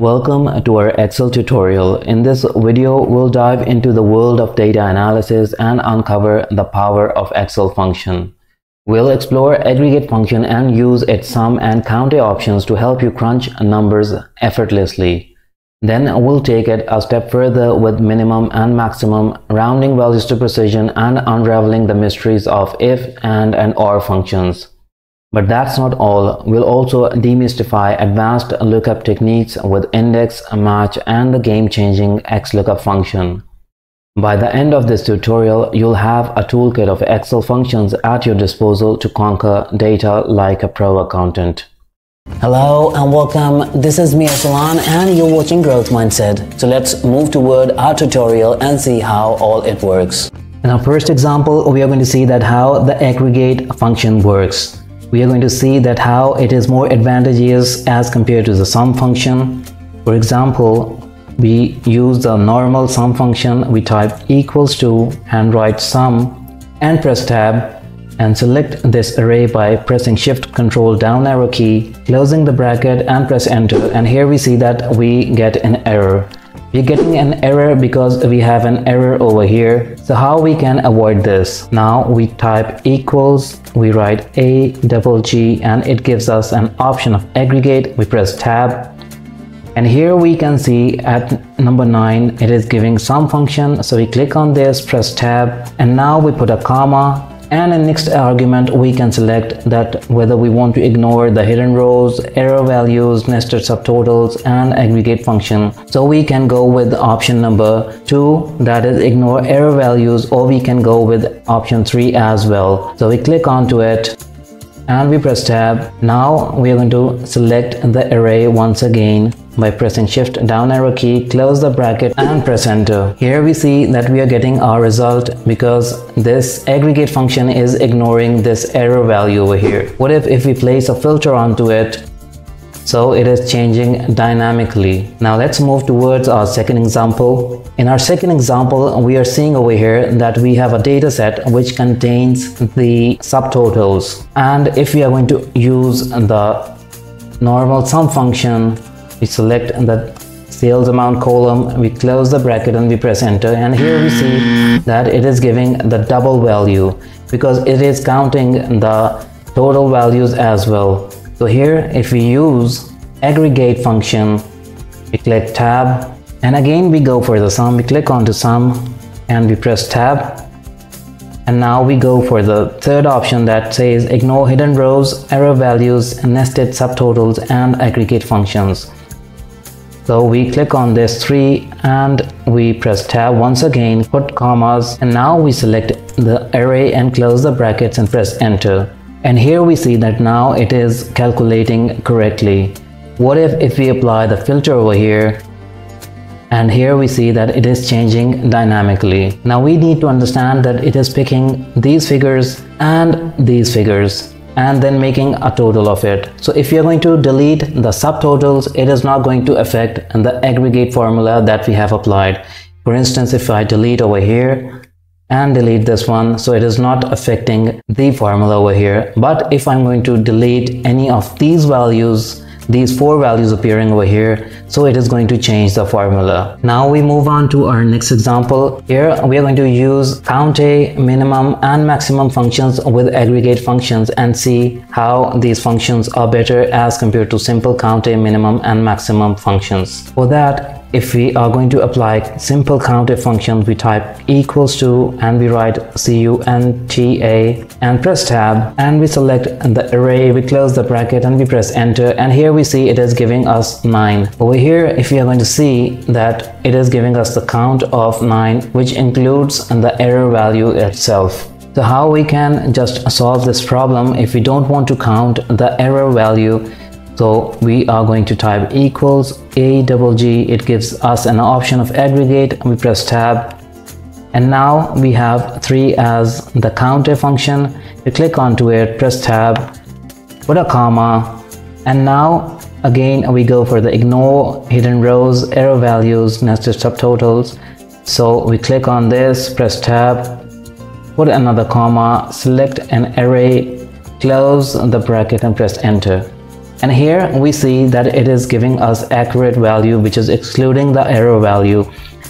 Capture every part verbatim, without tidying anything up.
Welcome to our Excel tutorial. In this video, we'll dive into the world of data analysis and uncover the power of Excel function. We'll explore aggregate function and use its sum and COUNTA options to help you crunch numbers effortlessly. Then we'll take it a step further with minimum and maximum, rounding values to precision, and unraveling the mysteries of if, and, and or functions. But that's not all. We'll also demystify advanced lookup techniques with INDEX, MATCH, and the game-changing XLOOKUP function. By the end of this tutorial, you'll have a toolkit of Excel functions at your disposal to conquer data like a pro accountant. Hello and welcome. This is me, Arsalan, and you're watching Growth Mindset. So let's move toward our tutorial and see how all it works. In our first example, we are going to see that how the aggregate function works. We are going to see that how it is more advantageous as compared to the sum function. For example, we use the normal sum function. We type equals to and write sum and press tab and select this array by pressing shift control down arrow key, closing the bracket and press enter. And here we see that we get an error. We're getting an error because we have an error over here. So how we can avoid this? Now we type equals, we write a double g, and it gives us an option of aggregate. We press tab, and here we can see at number nine it is giving sum function. So we click on this, press tab, and now we put a comma, and in next argument we can select that whether we want to ignore the hidden rows, error values, nested subtotals, and aggregate function. So we can go with option number two, that is ignore error values, or we can go with option three as well. So we click onto it and we press tab. Now we are going to select the array once again by pressing shift down arrow key, close the bracket and press enter. Here we see that we are getting our result because this aggregate function is ignoring this error value over here. What if if we place a filter onto it? So it is changing dynamically. Now let's move towards our second example. In our second example, we are seeing over here that we have a data set which contains the subtotals. And if we are going to use the normal sum function, we select the sales amount column, we close the bracket and we press enter. And here we see that it is giving the double value because it is counting the total values as well. So here if we use aggregate function, we click tab, and again we go for the sum. We click onto sum and we press tab. And now we go for the third option that says ignore hidden rows, error values, nested subtotals, and aggregate functions. So we click on this three and we press tab once again, put commas, and now we select the array and close the brackets and press enter. And here we see that now it is calculating correctly. What if if we apply the filter over here? And here we see that it is changing dynamically. Now we need to understand that it is picking these figures and these figures and then making a total of it. So if you're going to delete the subtotals, it is not going to affect the aggregate formula that we have applied. For instance, if I delete over here and delete this one, so it is not affecting the formula over here. But if I'm going to delete any of these values, these four values appearing over here, so it is going to change the formula. Now we move on to our next example. Here we are going to use COUNTA, minimum and maximum functions with aggregate functions and see how these functions are better as compared to simple COUNTA, minimum and maximum functions. For that, if we are going to apply simple COUNTA function, we type equals to and we write COUNTA and press tab, and we select the array, we close the bracket and we press enter. And here we see it is giving us nine. Over here, if you are going to see that it is giving us the count of nine, which includes the error value itself. So how we can just solve this problem if we don't want to count the error value? So we are going to type equals a double g. It gives us an option of aggregate. We press tab, and now we have three as the COUNTA function. We click onto it, press tab, put a comma, and now again we go for the ignore hidden rows, error values, nested subtotals. So we click on this, press tab, put another comma, select an array, close the bracket and press enter. And here we see that it is giving us accurate value, which is excluding the error value.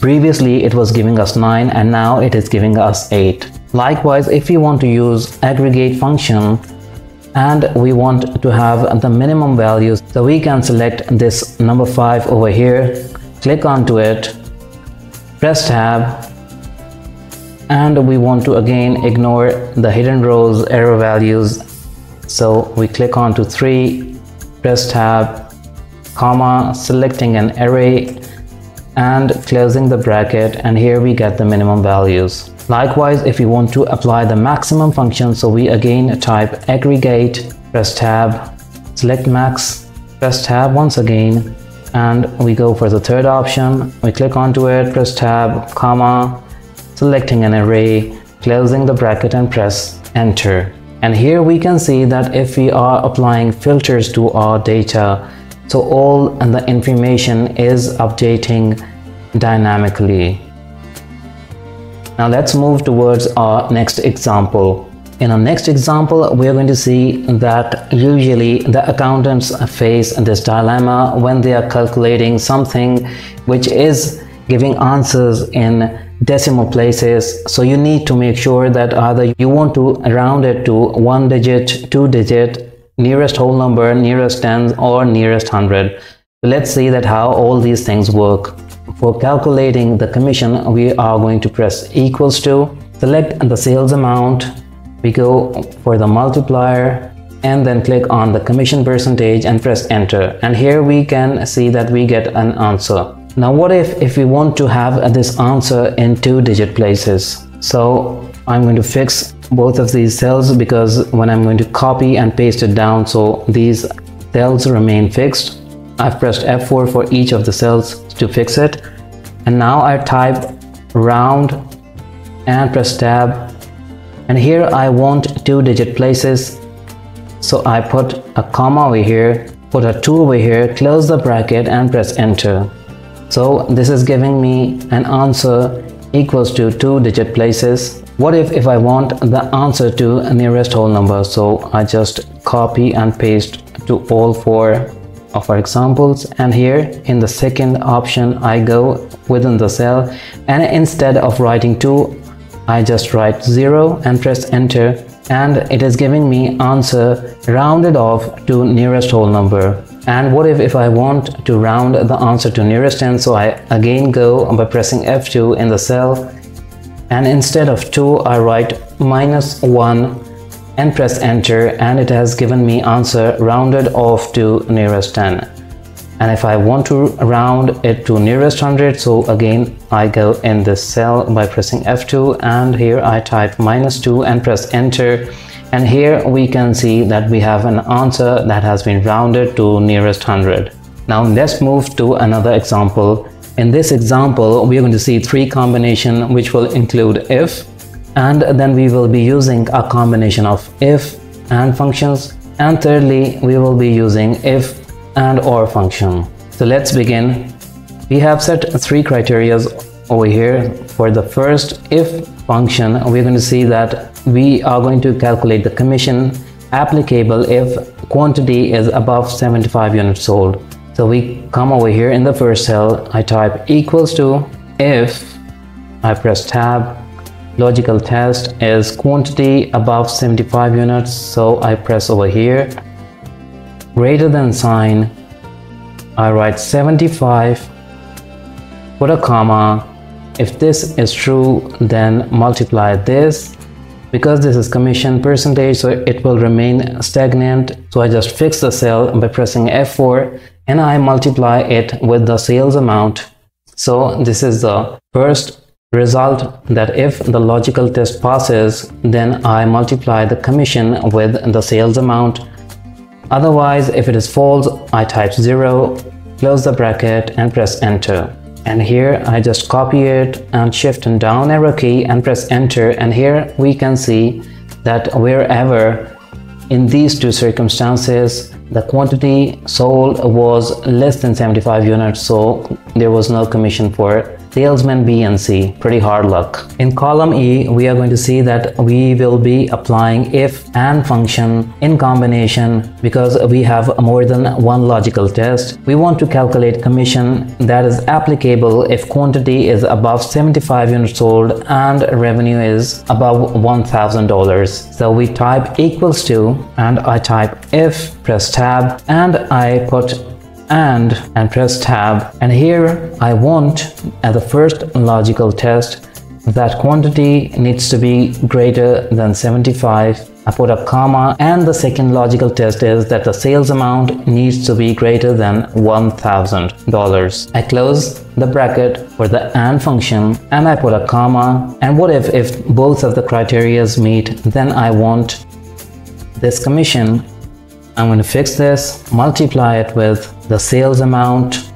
Previously it was giving us nine and now it is giving us eight. Likewise, if we want to use aggregate function and we want to have the minimum values, so we can select this number five over here, click onto it, press tab, and we want to again ignore the hidden rows error values. So we click onto three, press tab, comma, selecting an array and closing the bracket, and here we get the minimum values. Likewise, if you want to apply the maximum function, so we again type aggregate, press tab, select max, press tab once again, and we go for the third option. We click onto it, press tab, comma, selecting an array, closing the bracket and press enter. And here we can see that if we are applying filters to our data, so all the information is updating dynamically. Now let's move towards our next example. In our next example, we are going to see that usually the accountants face this dilemma when they are calculating something which is giving answers in decimal places. So you need to make sure that either you want to round it to one digit, two digit, nearest whole number, nearest tens, or nearest hundred. Let's see that how all these things work. For calculating the commission, we are going to press equals to, select the sales amount, we go for the multiplier, and then click on the commission percentage and press enter. And here we can see that we get an answer. Now what if if we want to have this answer in two digit places? So I'm going to fix both of these cells, because when I'm going to copy and paste it down, so these cells remain fixed. I've pressed F four for each of the cells to fix it, and now I type round and press tab, and here I want two digit places, so I put a comma over here, put a two over here, close the bracket and press enter. So this is giving me an answer equals to two digit places. What if if I want the answer to nearest whole number? So I just copy and paste to all four of our examples, and here in the second option I go within the cell, and instead of writing two I just write zero and press enter, and it is giving me answer rounded off to nearest whole number. And what if if I want to round the answer to nearest ten? So I again go by pressing F two in the cell, and instead of two I write minus one and press enter, and it has given me answer rounded off to nearest ten. And if I want to round it to nearest one hundred, so again I go in this cell by pressing F two, and here I type minus two and press enter, and here we can see that we have an answer that has been rounded to nearest one hundred. Now let's move to another example. In this example, we are going to see three combinations which will include if, and then we will be using a combination of if and functions, and thirdly we will be using if and or function. So let's begin. We have set three criteria over here. For the first if function, we're going to see that we are going to calculate the commission applicable if quantity is above seventy-five units sold. So we come over here in the first cell, I type equals to, if I press tab, logical test is quantity above seventy-five units, so I press over here, greater than sign, I write seventy-five, put a comma, if this is true then multiply this. Because this is commission percentage, so it will remain stagnant, so I just fix the cell by pressing F four, and I multiply it with the sales amount. So this is the first result, that if the logical test passes, then I multiply the commission with the sales amount. Otherwise, if it is false, I type zero, close the bracket and press enter. And here I just copy it and shift and down arrow key and press enter, and here we can see that wherever in these two circumstances the quantity sold was less than seventy-five units, so there was no commission for salesman B and C. Pretty hard luck. In column E, we are going to see that we will be applying if and function in combination because we have more than one logical test. We want to calculate commission that is applicable if quantity is above seventy-five units sold and revenue is above one thousand dollars. So we type equals to, and I type if, press tab, and I put and and press tab, and here I want as the first logical test that quantity needs to be greater than seventy-five. I put a comma, and the second logical test is that the sales amount needs to be greater than one thousand dollars. I close the bracket for the AND function and I put a comma, and what if if both of the criterias meet, then I want this commission. I'm going to fix this, multiply it with the sales amount,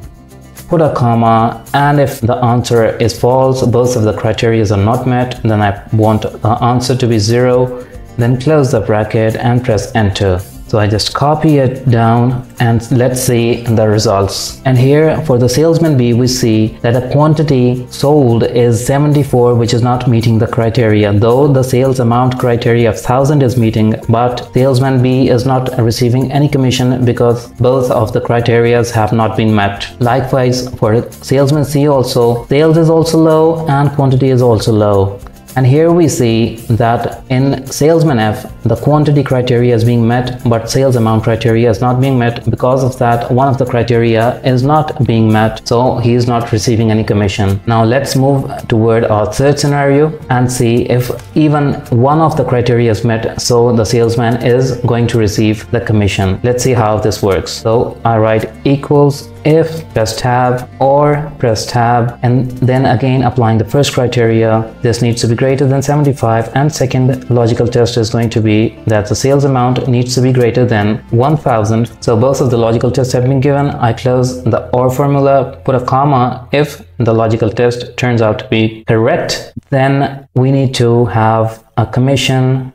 put a comma, and if the answer is false, both of the criteria are not met, then I want the answer to be zero, then close the bracket and press enter. So I just copy it down and let's see the results. And here for the salesman B, we see that the quantity sold is seventy-four, which is not meeting the criteria, though the sales amount criteria of one thousand is meeting, but salesman B is not receiving any commission because both of the criteria have not been met. Likewise for salesman C also, sales is also low and quantity is also low. And here we see that in salesman F, the quantity criteria is being met, but sales amount criteria is not being met. Because of that, one of the criteria is not being met, so he is not receiving any commission. Now let's move toward our third scenario and see if even one of the criteria is met, so the salesman is going to receive the commission. Let's see how this works. So I write equals if, press tab, or press tab, and then again applying the first criteria. This needs to be greater than seventy-five, and second logical test is going to be that the sales amount needs to be greater than one thousand. So both of the logical tests have been given. I close the OR formula, put a comma. If the logical test turns out to be correct, then we need to have a commission,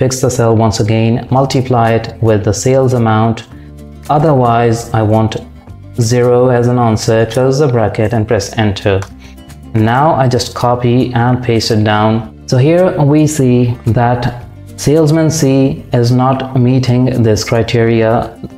fix the cell once again, multiply it with the sales amount, otherwise I want zero as an answer. Close the bracket and press enter. Now I just copy and paste it down. So here we see that salesman C is not meeting this criteria.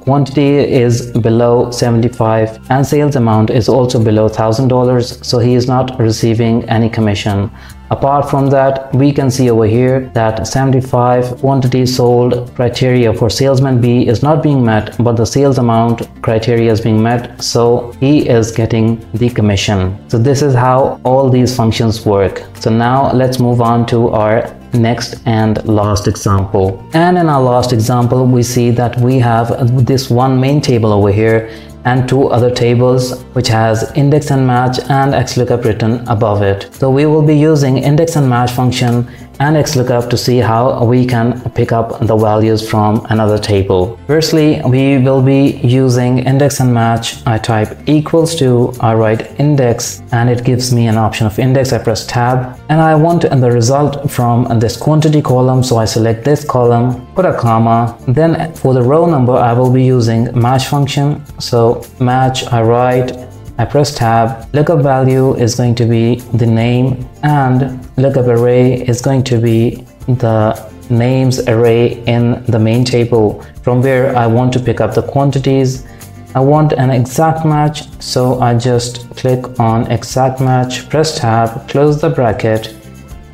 Quantity is below seventy-five and sales amount is also below one thousand dollars, so he is not receiving any commission. Apart from that, we can see over here that seventy-five quantity sold criteria for salesman B is not being met, but the sales amount criteria is being met, so he is getting the commission. So this is how all these functions work. So now let's move on to our next and last example. And in our last example, we see that we have this one main table over here and two other tables which has index and match and X lookup written above it. So we will be using index and match function and X lookup to see how we can pick up the values from another table. Firstly, we will be using index and match. I type equals to, I write index, and it gives me an option of index. I press tab and I want the result from this quantity column, so I select this column, put a comma, then for the row number I will be using match function. So match, I write, I press tab, lookup value is going to be the name and lookup array is going to be the names array in the main table from where I want to pick up the quantities. I want an exact match, so I just click on exact match, press tab, close the bracket,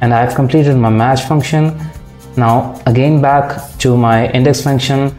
and I've completed my match function. Now again back to my index function.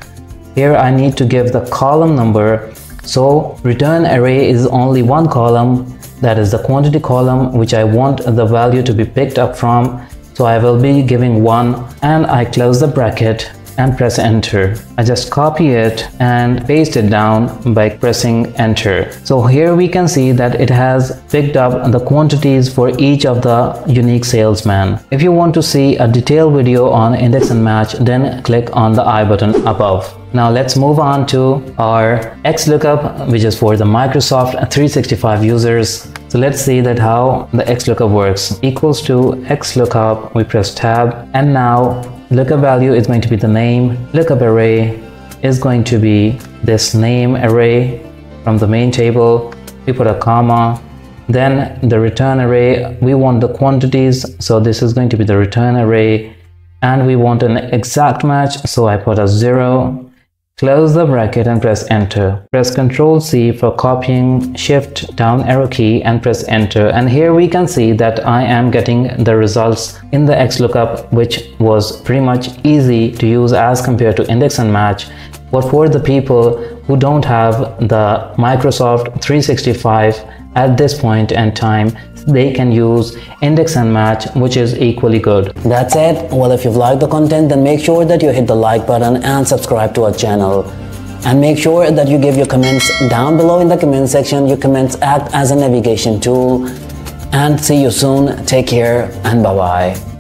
Here I need to give the column number. So return array is only one column, that is the quantity column, which I want the value to be picked up from, so I will be giving one, and I close the bracket and press enter. I just copy it and paste it down by pressing enter. So here we can see that it has picked up the quantities for each of the unique salesmen. If you want to see a detailed video on index and match, then click on the I button above. Now let's move on to our X lookup, which is for the Microsoft three sixty-five users. So let's see that how the X lookup works. Equals to X lookup, we press tab, and now lookup value is going to be the name, lookup array is going to be this name array from the main table. We put a comma, Then the return array, we want the quantities, so this is going to be the return array, and we want an exact match, so I put a zero, close the bracket and press enter. Press control C for copying, shift down arrow key and press enter, and here we can see that I am getting the results in the X lookup, which was pretty much easy to use as compared to index and match. But for the people who don't have the Microsoft three sixty-five at this point in time, they can use index and match, which is equally good. That's it. Well, if you've liked the content, then make sure that you hit the like button and subscribe to our channel. And make sure that you give your comments down below in the comment section. Your comments act as a navigation tool. And see you soon. Take care and bye-bye.